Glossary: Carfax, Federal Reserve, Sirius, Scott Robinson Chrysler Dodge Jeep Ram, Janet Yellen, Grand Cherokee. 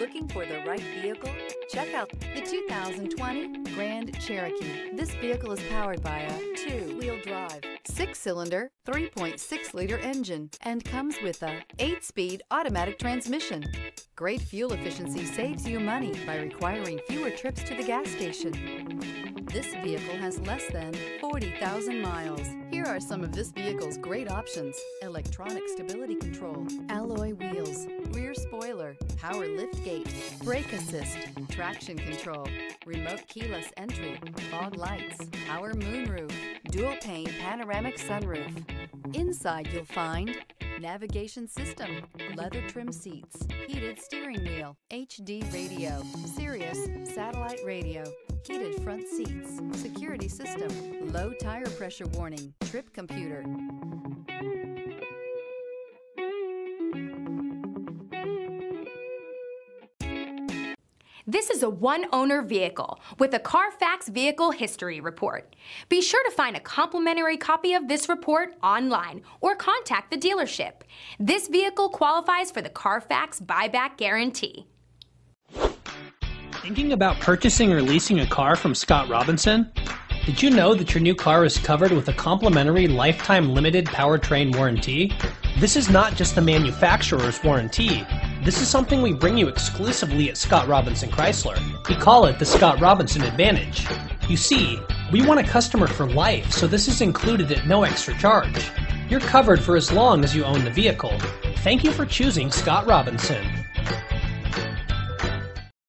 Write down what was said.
Looking for the right vehicle? Check out the 2020 Grand Cherokee. This vehicle is powered by a two-wheel drive, six-cylinder, 3.6-liter engine, and comes with a 8-speed automatic transmission. Great fuel efficiency saves you money by requiring fewer trips to the gas station. This vehicle has less than 40,000 miles. Here are some of this vehicle's great options: electronic stability control, alloy wheels, rear spoiler, power lift gate, brake assist, traction control, remote keyless entry, fog lights, power moonroof, dual pane panoramic sunroof. Inside you'll find navigation system, leather trim seats, heated steering wheel, HD radio, Sirius satellite radio, heated front seats, security system, low tire pressure warning, trip computer. This is a one-owner vehicle with a Carfax Vehicle History Report. Be sure to find a complimentary copy of this report online or contact the dealership. This vehicle qualifies for the Carfax Buyback Guarantee. Thinking about purchasing or leasing a car from Scott Robinson? Did you know that your new car is covered with a complimentary lifetime limited powertrain warranty? This is not just the manufacturer's warranty. This is something we bring you exclusively at Scott Robinson Chrysler. We call it the Scott Robinson Advantage. You see, we want a customer for life, so this is included at no extra charge. You're covered for as long as you own the vehicle. Thank you for choosing Scott Robinson.